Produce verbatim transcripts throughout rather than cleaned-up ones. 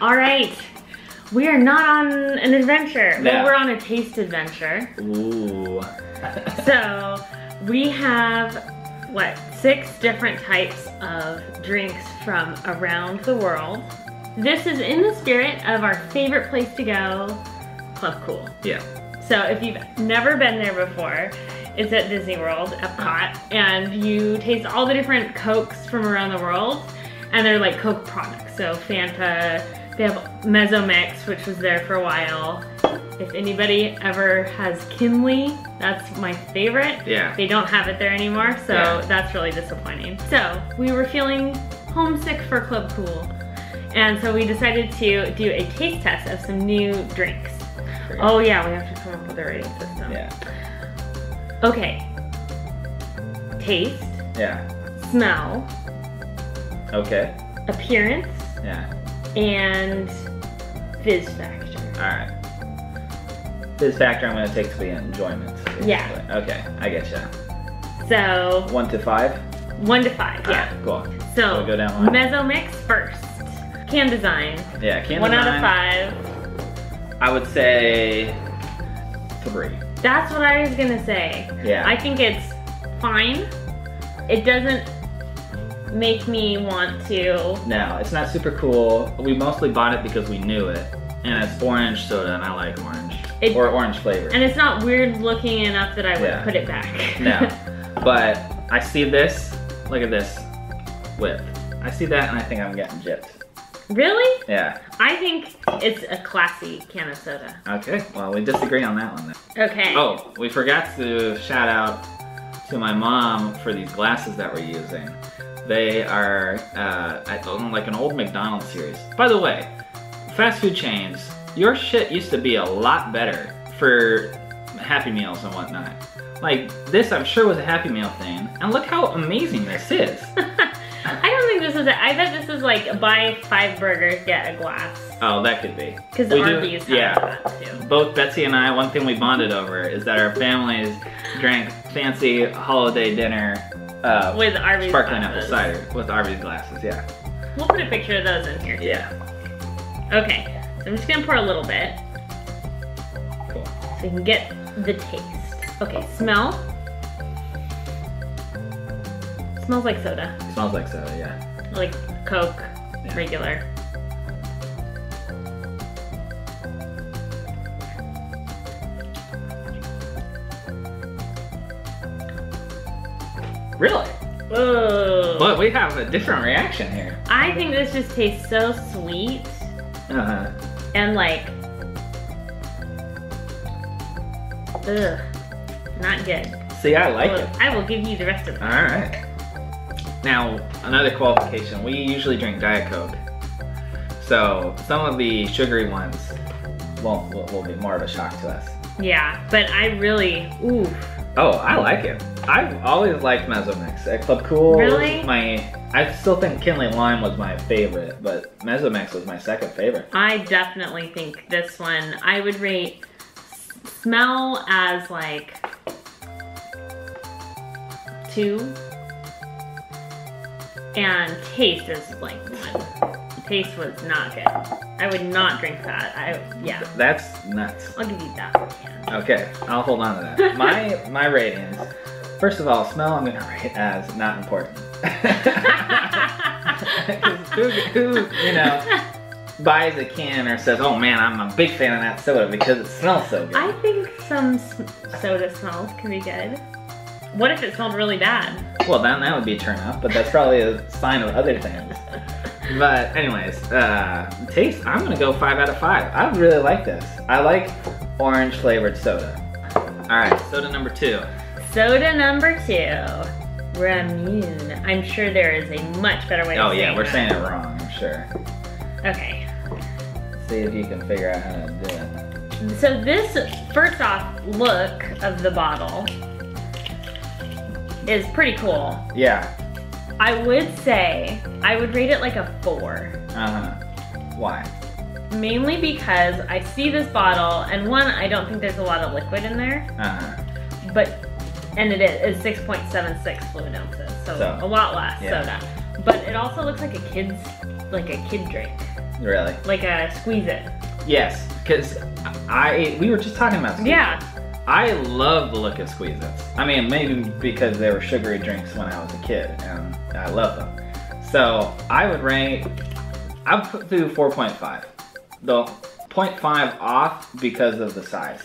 All right, we are not on an adventure. No. Well, we're on a taste adventure. Ooh. So we have, what, six different types of drinks from around the world. This is in the spirit of our favorite place to go, Club Cool. Yeah. So if you've never been there before, it's at Disney World, Epcot, and you taste all the different Cokes from around the world, and they're like Coke products. So Fanta, they have Mezzo Mix, which was there for a while. If anybody ever has Kinley, that's my favorite. Yeah. They don't have it there anymore, so yeah. That's really disappointing. So we were feeling homesick for Club Cool, and so we decided to do a taste test of some new drinks. Great. Oh yeah, we have to come up with a rating system. Yeah. Okay. Taste. Yeah. Smell. Okay. Appearance. Yeah. And fizz factor. Alright. Fizz factor I'm going to take to the enjoyment. Basically. Yeah. Okay, I get you. So. One to five? One to five, yeah. All right, cool. So, we'll go down one. Mezzo Mix first. Can design. Yeah, can design. One out of five. I would say three. That's what I was going to say. Yeah. I think it's fine. It doesn't make me want to. No, it's not super cool. We mostly bought it because we knew it. And it's orange soda and I like orange. It, or orange flavor. And it's not weird looking enough that I would yeah. put it back. No. But I see this. Look at this whip. I see that and I think I'm getting gypped. Really? Yeah. I think it's a classy can of soda. Okay. Well, we disagree on that one then. Okay. Oh, we forgot to shout out to my mom for these glasses that we're using. They are uh, I don't know, like an old McDonald's series. By the way, fast food chains, your shit used to be a lot better for Happy Meals and whatnot. Like, this I'm sure was a Happy Meal thing, and look how amazing this is. I don't think this is it. I bet this is like, buy five burgers, get a glass. Oh, that could be. Because Arby's have yeah. that too. Both Betsy and I, one thing we bonded over is that our families drank fancy holiday dinner Uh, with Arby's sparkling glasses. Apple cider with Arby's glasses, yeah. We'll put a picture of those in here. Yeah. Okay, so I'm just gonna pour a little bit. Cool. So you can get the taste. Okay, smell. It smells like soda. It smells like soda, yeah. Like Coke, yeah. Regular. Really? Whoa. But we have a different reaction here. I think this just tastes so sweet. Uh-huh. And like, ugh, not good. See, I like I will, it. I will give you the rest of it. All right. Now, another qualification. We usually drink Diet Coke. So some of the sugary ones won't, will, will be more of a shock to us. Yeah, but I really, ooh. Oh, I like it. I've always liked Mezzo Mix. At Club Cool, really? my I still think Kinley Lime was my favorite, but Mezzo Mix was my second favorite. I definitely think this one, I would rate smell as like two, and taste is like one. Taste was not good. I would not drink that. I yeah. That's nuts. I'll give you that one. Yeah. Okay, I'll hold on to that. my my ratings. First of all, smell I'm gonna rate as not important. who, who you know buys a can or says, oh man, I'm a big fan of that soda because it smells so good. I think some soda smells can be good. What if it smelled really bad? Well, then that would be a turn off, but that's probably a sign of other things. But anyways, uh, taste, I'm gonna go five out of five. I really like this. I like orange flavored soda. All right, soda number two. Soda number two, Ramune. I'm sure there is a much better way to say it. Oh yeah, we're saying it wrong, I'm sure. Okay. See if you can figure out how to do it. So this, first off, look of the bottle is pretty cool. Yeah. I would say, I would rate it like a four. Uh-huh. Why? Mainly because I see this bottle, and one, I don't think there's a lot of liquid in there. Uh-huh. But, and it is six point seven six fluid ounces, so, so a lot less yeah. soda. But it also looks like a kid's, like a kid drink. Really? Like a squeeze it. Yes, because I we were just talking about squeeze. Yeah. I love the look of Squeeze-Its. I mean, maybe because they were sugary drinks when I was a kid, and I love them. So I would rate, I would put through four point five. Though zero point five off because of the size.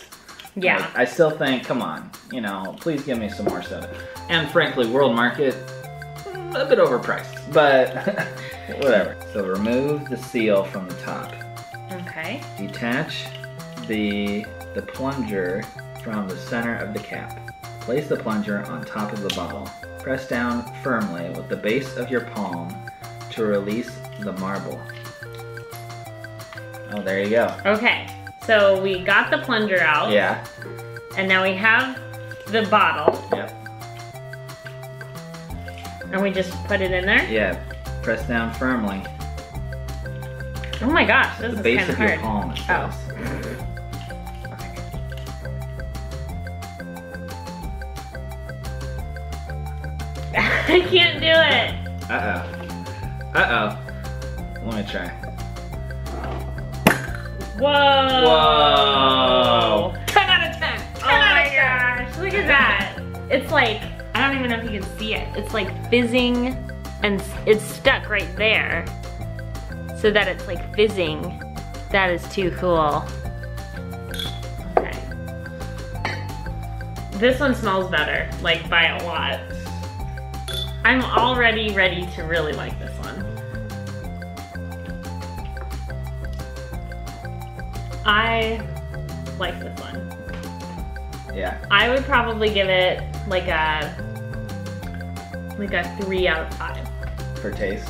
Yeah. Like, I still think, come on, you know, please give me some more soda. And frankly, World Market, a bit overpriced, but whatever. So remove the seal from the top. Okay. Detach the the plunger from the center of the cap. Place the plunger on top of the bubble. Press down firmly with the base of your palm to release the marble. Oh, there you go. Okay, so we got the plunger out. Yeah. And now we have the bottle. Yep. And we just put it in there? Yeah, press down firmly. Oh my gosh, this is kind of hard. The base of your palm. Oh. I can't do it. Uh-oh. Uh-oh. Let me try. Whoa. Whoa. ten out of ten. ten oh my gosh. Look at that. It's like, I don't even know if you can see it. It's like fizzing and it's stuck right there. So that it's like fizzing. That is too cool. Okay. This one smells better, like by a lot. I'm already ready to really like this one. I like this one. Yeah. I would probably give it like a like a three out of five. For taste.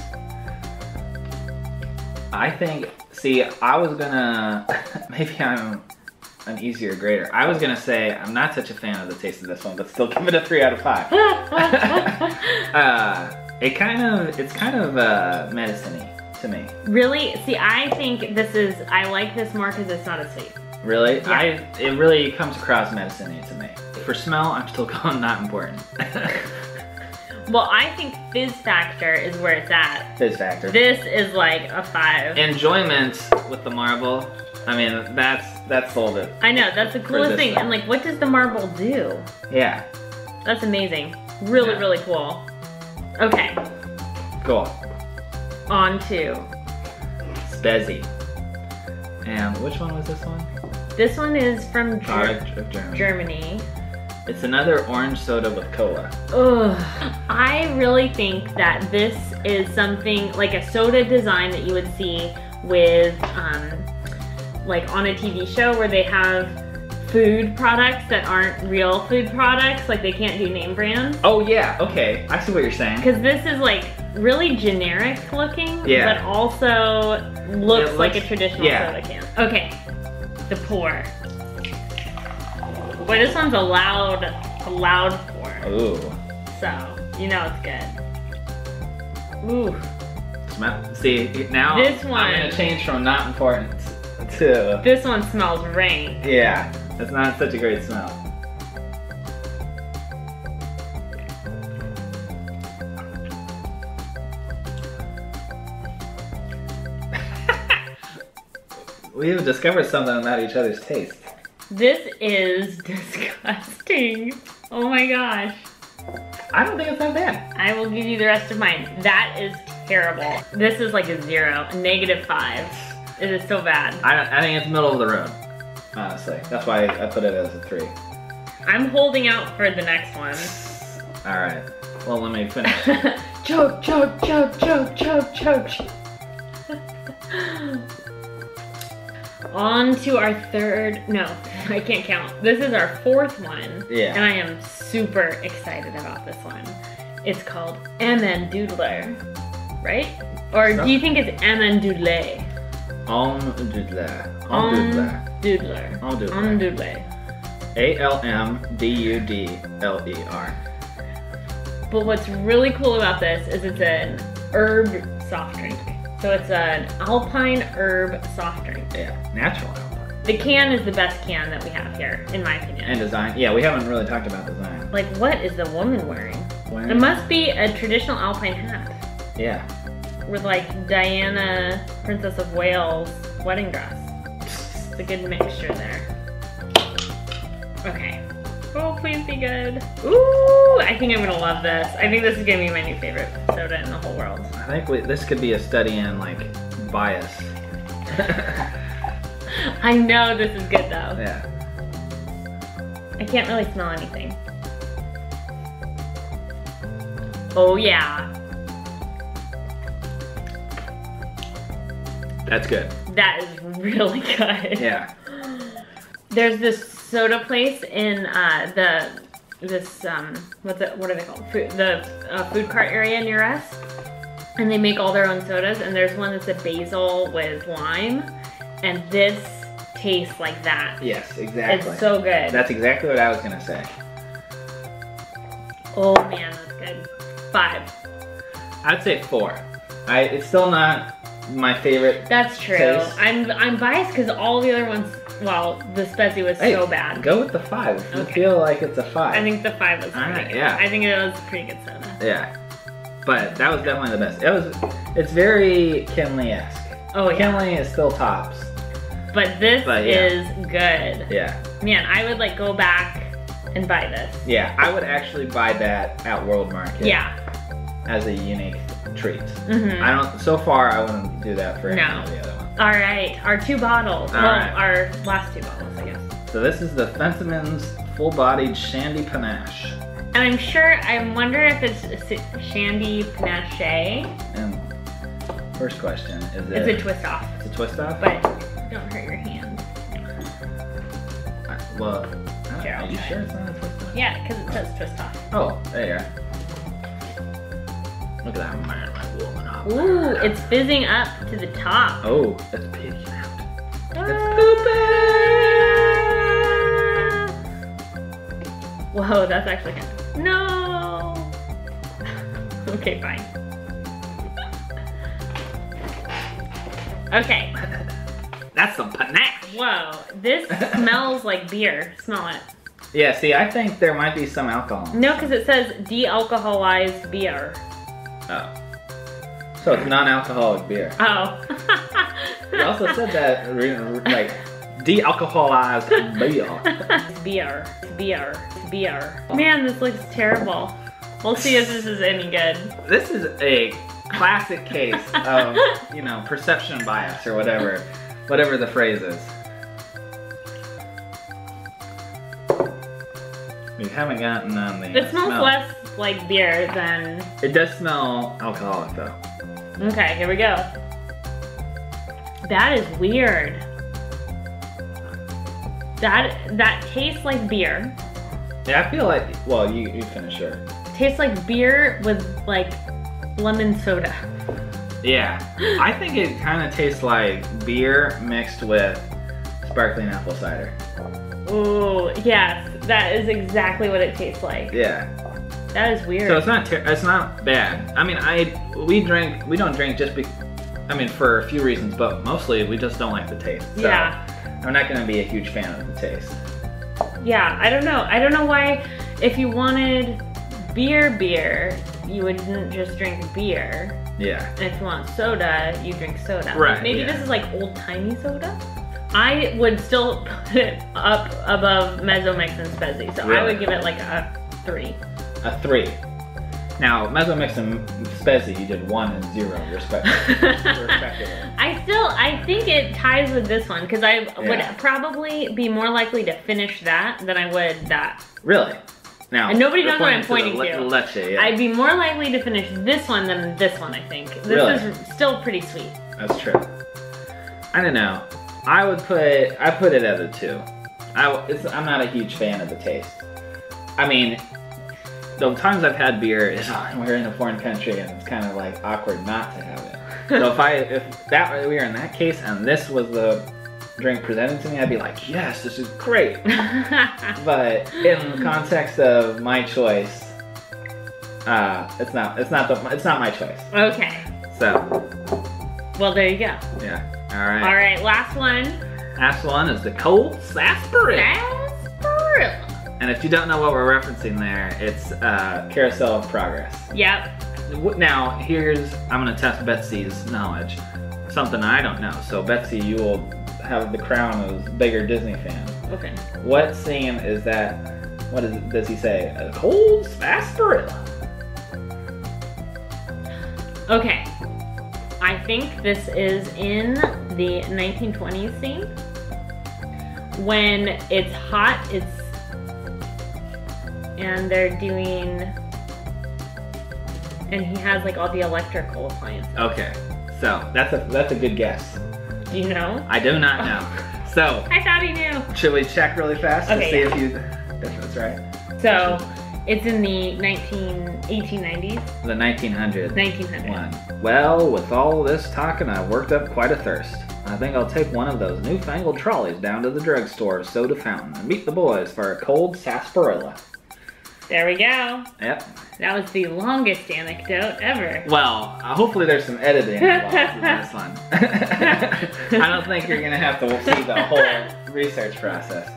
I think, see, I was gonna, maybe I'm an easier grader. I was gonna say I'm not such a fan of the taste of this one, but still give it a three out of five. uh, it kind of, it's kind of uh, medicine-y to me. Really? See, I think this is, I like this more because it's not a sweet. Really? Yeah. I, it really comes across medicine-y to me. For smell, I'm still going not important. Well, I think fizz factor is where it's at. Fizz factor. This is like a five. Enjoyment with the marble. I mean, that's that's sold it. I know, that's the coolest thing. And like, what does the marble do? Yeah. That's amazing. Really, yeah. really cool. Okay. Cool. On to Spezi. And which one was this one? This one is from Ger Product of Germany. Germany. It's another orange soda with cola. Ugh. I really think that this is something like a soda design that you would see with um, like on a T V show where they have food products that aren't real food products, like they can't do name brands. Oh yeah, okay, I see what you're saying. Because this is like really generic looking, yeah. but also looks, looks like a traditional yeah. soda can. Okay, the pour. Boy, this one's a loud, a loud pour. Ooh. So, you know it's good. Ooh. Smell, see, now this one, I'm gonna change from not important. Too. This one smells rank. Yeah, that's not such a great smell. We have discovered something about each other's taste. This is disgusting. Oh my gosh. I don't think it's that bad. I will give you the rest of mine. That is terrible. This is like a zero, a negative five. It is so bad. I, I think it's middle of the road, honestly. That's why I put it as a three. I'm holding out for the next one. All right. Well, let me finish. Choke, choke, choke, choke, choke, choke. On to our third. No, I can't count. This is our fourth one. Yeah. And I am super excited about this one. It's called Almdudler, right? Or so? Do you think it's Almdudler? Almdudler. Almdudler. Almdudler. A L M D U D L E R. But what's really cool about this is it's an herb soft drink. So it's an alpine herb soft drink. Yeah, natural alpine. The can is the best can that we have here, in my opinion. And design. Yeah, we haven't really talked about design. Like, what is the woman wearing? When? It must be a traditional alpine hat. Yeah. with like Diana, Princess of Wales, wedding dress. It's a good mixture there. Okay. Oh, Quincy good. Ooh, I think I'm gonna love this. I think this is gonna be my new favorite soda in the whole world. I think we, this could be a study in like bias. I know this is good though. Yeah. I can't really smell anything. Oh yeah. That's good. That is really good. Yeah. There's this soda place in uh, the this um what's it what are they called food, the uh, food cart area near us, and they make all their own sodas. And there's one that's a basil with lime, and this tastes like that. Yes, exactly. It's so good. That's exactly what I was gonna say. Oh man, that's good. Five. I'd say four. I it's still not my favorite. That's true. Taste. I'm I'm biased because all the other ones. Well, the Spezi was hey, so bad. Go with the five. Okay. I feel like it's a five. I think the five was pretty right, good. Yeah. I think it was pretty good soda. Yeah. But that was definitely the best. It was. It's very Kinley-esque. Oh, yeah. Kinley is still tops. But this but, yeah. is good. Yeah. Man, I would like go back and buy this. Yeah, I would actually buy that at World Market. Yeah. As a unique treat. Mm-hmm. I don't. So far, I wouldn't do that for any no. of the other ones. All right, our two bottles. All well, right. Our last two bottles, I guess. So this is the Fentiman's full-bodied Shandy Panache. And I'm sure, I wonder if it's Shandy Panache. And first question, is it? It's a twist-off. It's a twist-off? But don't hurt your hand. I, well, I sure, are you sure it's not a twist-off? Yeah, because it says twist-off. Oh, there you are. Look at that, man, my woman up. Ooh, it's fizzing up to the top. Oh, that's peeking out. Ah. That's pooping! Whoa, that's actually kind of... No! Okay, fine. Okay. That's some panache! Whoa, this smells like beer. Smell it. Yeah, see, I think there might be some alcohol. No, because it says de-alcoholized beer. Oh. So it's non-alcoholic beer. Oh. You also said that, like, de-alcoholized beer. Beer. Beer. Beer. Man, this looks terrible. We'll see if this is any good. This is a classic case of, you know, perception bias or whatever, whatever the phrase is. We haven't gotten on the It smells smell. less like beer than... It does smell alcoholic though. Okay, here we go. That is weird. That that tastes like beer. Yeah, I feel like... Well, you, you finish sure. Tastes like beer with like lemon soda. Yeah. I think it kind of tastes like beer mixed with sparkling apple cider. Ooh, yes, that is exactly what it tastes like. Yeah. That is weird. So it's not ter it's not bad. I mean, I we drink we don't drink just be I mean for a few reasons, but mostly we just don't like the taste. So yeah. I'm not going to be a huge fan of the taste. Yeah, I don't know. I don't know why if you wanted beer beer, you wouldn't just drink beer. Yeah. And if you want soda, you drink soda. Right. Like maybe yeah. this is like old-timey soda. I would still put it up above Mezzo Mix and Spezi, so really? I would give it like a three. A three. Now, Mezzo Mix and Spezi, you did one and zero, respectively. respectively. I still, I think it ties with this one, because I yeah. would probably be more likely to finish that than I would that. Really? Now, and nobody knows what I'm pointing to. to. Leche, yeah. I'd be more likely to finish this one than this one, I think. This really? is still pretty sweet. That's true. I don't know. I would put, I put it at a two. I, it's, I'm not a huge fan of the taste. I mean, the times I've had beer is on, we're in a foreign country and it's kind of like awkward not to have it. So if I, if that we were in that case and this was the drink presented to me, I'd be like, yes, this is great. But in the context of my choice, uh, it's not, it's not the, it's not my choice. Okay. So. Well, there you go. Yeah. All right. All right, last one. Last one is the cold sarsaparilla. Sarsaparilla. And if you don't know what we're referencing there, it's uh, Carousel of Progress. Yep. now here's, I'm gonna test Betsy's knowledge. Something I don't know. So Betsy, you will have the crown of bigger Disney fan. Okay. What scene is that, what is, does he say? A cold sarsaparilla. Okay. I think this is in the nineteen twenties scene. When it's hot, it's, and they're doing, and he has like all the electrical appliances. Okay, so that's a that's a good guess. Do you know? I do not know. So I thought he knew. Should we check really fast okay, to see yeah. if you? That's right. So it's in the nineteen eighteen nineties. The nineteen hundreds. nineteen hundred. One. Well, with all this talking, I worked up quite a thirst. I think I'll take one of those newfangled trolleys down to the drugstore soda fountain and meet the boys for a cold sarsaparilla. There we go. Yep. That was the longest anecdote ever. Well, uh, hopefully there's some editing involved in this one. I don't think you're going to have to see the whole research process.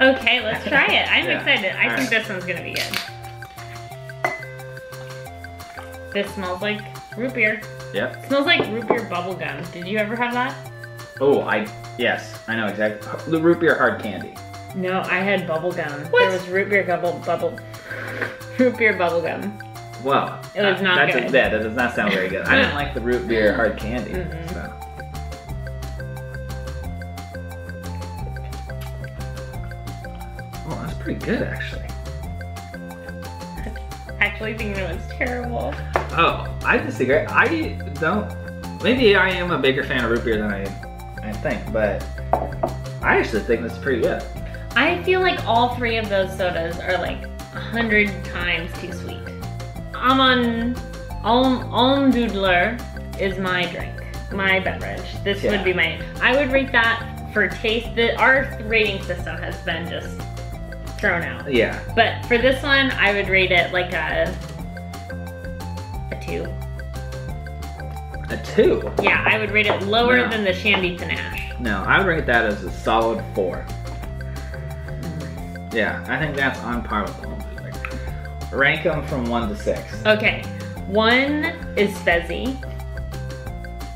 Okay, let's try it. I'm yeah. excited. I All think right. this one's going to be good. This smells like root beer. Yep. It smells like root beer bubble gum. Did you ever have that? Oh, I, yes. I know exactly. The root beer hard candy. No, I had bubble gum. What? There was root beer bubble bubble root beer bubble gum. Wow. It was uh, not that's good. A, yeah, that does not sound very good. I didn't like the root beer hard candy. Mm-hmm. So. Oh, that's pretty good actually. I actually think that was terrible. Oh, I disagree. I don't. Maybe I am a bigger fan of root beer than I, I think, but I actually think that's pretty good. I feel like all three of those sodas are like a hundred times too sweet. I'm on Almdudler is my drink, my beverage. This yeah. would be my, I would rate that for taste. The, our rating system has been just thrown out. Yeah. But for this one, I would rate it like a, a two. A two? Yeah, I would rate it lower no. than the Shandy Panache. No, I would rate that as a solid four. Yeah, I think that's on par with all of like, rank them from one to six. Okay, one is Spezi.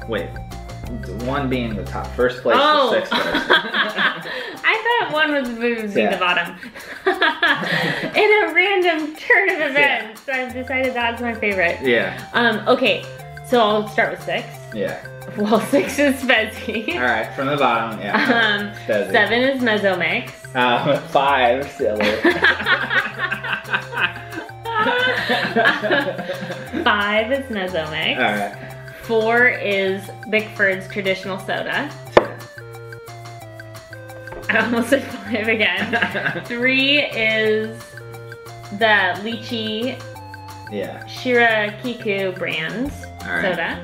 Wait, one being the top first place oh. to sixth place. I thought one was would be yeah. the bottom. In a random turn of events, yeah. I've decided that's my favorite. Yeah. Um. Okay, so I'll start with six. Yeah. Well, six is Spezi. All right, from the bottom, yeah. Um, seven is Mezzo Mix. Um, five, silly. um, five is Mezzo Mix. All right. Four is Bickford's traditional soda. I almost said five again. Three is the lychee yeah. Shirakiku brand All right. soda.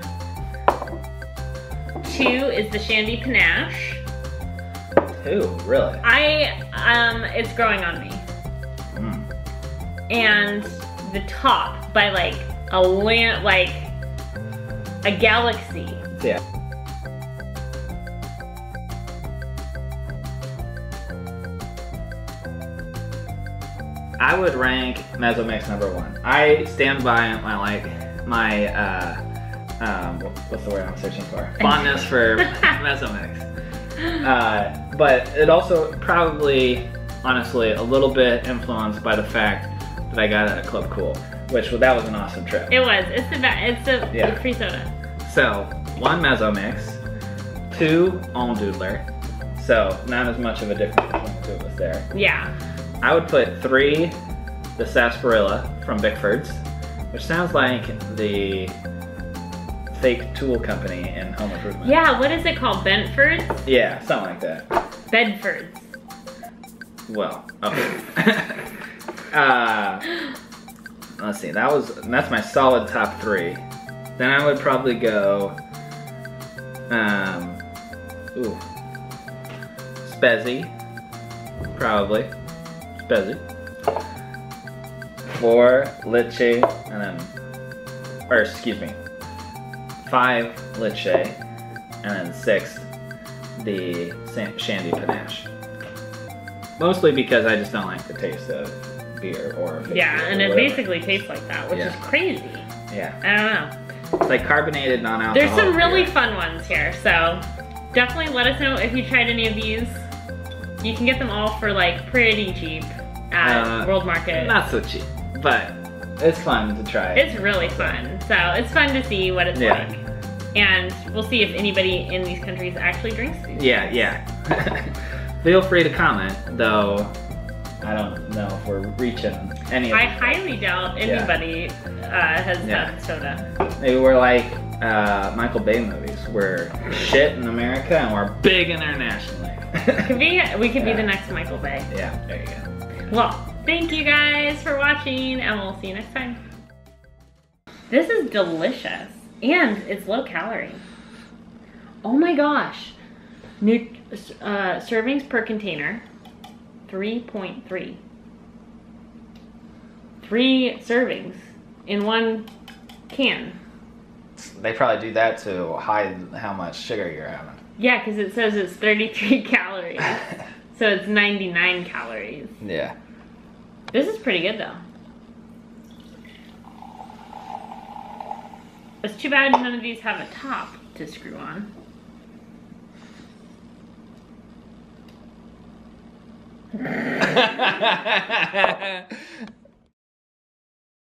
Two is the Shandy Panache. Two, really? I, um, it's growing on me. Mm. And the top by like a lamp, like a galaxy. Yeah. I would rank Mezzo Mix number one. I stand by my like, my, uh, Um, what's the word I'm searching for? Fondness for Mezzo Mix. Uh, but it also probably, honestly, a little bit influenced by the fact that I got it at Club Cool, which well, that was an awesome trip. It was. It's the best. It's a yeah. free soda. So one Mezzo Mix, two Almdudler. So not as much of a difference between the two of us there. Yeah. I would put three, the sarsaparilla from Bickford's, which sounds like the fake tool company and home improvement. Yeah, what is it called? Bentford's? Yeah, something like that. Bedford's. Well, okay. uh, let's see, that was, that's my solid top three. Then I would probably go, um, ooh, Spezi, probably, Spezi, four, lychee, and then, or excuse me, five, lychee, and then six, the Shandy Panache. Mostly because I just don't like the taste of beer or a yeah, beer and or it whatever. Basically tastes like that, which yeah. is crazy. Yeah, I don't know. It's like carbonated, non-alcoholic. There's some really beer. Fun ones here, so definitely let us know if you tried any of these. You can get them all for like pretty cheap at uh, World Market. Not so cheap, but it's fun to try. It's really fun, so it's fun to see what it's yeah. like. And we'll see if anybody in these countries actually drinks these. Yeah, yeah. Feel free to comment, though I don't know if we're reaching any of I highly doubt anybody yeah. uh, has done yeah. soda. Maybe we're like uh, Michael Bay movies. We're shit in America and we're big internationally. could be, we could yeah. be the next Michael Bay. Yeah, there you go. Well, thank you guys for watching and we'll see you next time. This is delicious. And it's low calorie. Oh my gosh. New, uh, servings per container, three point three. Three servings in one can. They probably do that to hide how much sugar you're having. Yeah, because it says it's thirty-three calories. So it's ninety-nine calories. Yeah. This is pretty good though. It's too bad none of these have a top to screw on.